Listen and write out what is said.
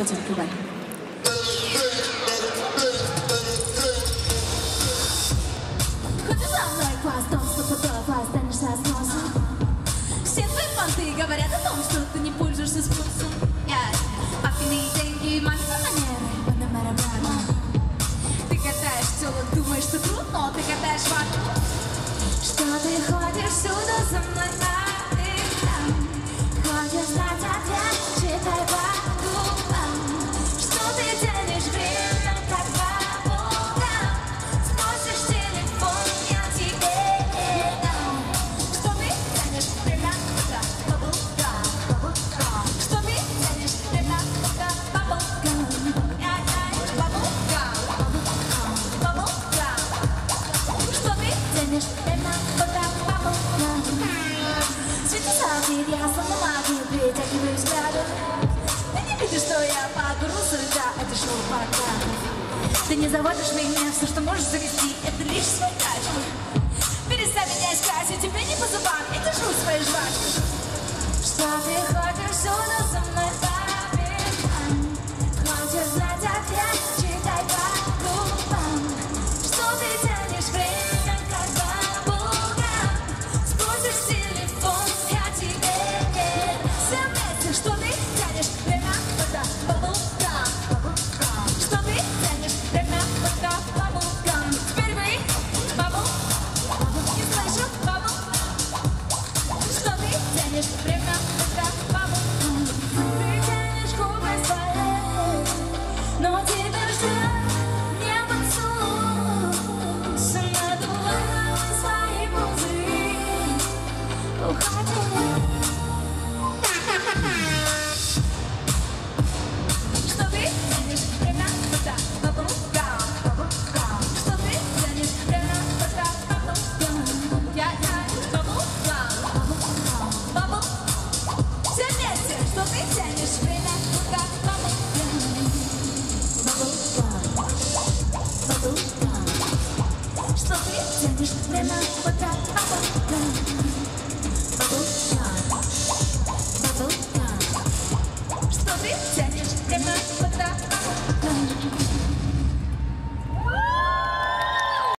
Muito bem. Ты катаешь тело, думаешь, что трудно, ты катаешь вату. Что ты ходишь сюда за мной, а ты там хочешь знать ответ, читай вату. Что ты тянешь время, как бабука, спросишь телефон, я тебе дам. Что ты тянешь время, как бабука, бабука. Что ты тянешь время, как бабука. Я словно магию притягиваю взглядом. Ты не видишь, что я подберу сюда, это шоу пока. Ты не заводишь меня, все, что можешь завести, это лишь свой кайф. Перестань меня искать, я тебе не по зубам, и держу свои жвачки. Что ты хочешь сюда?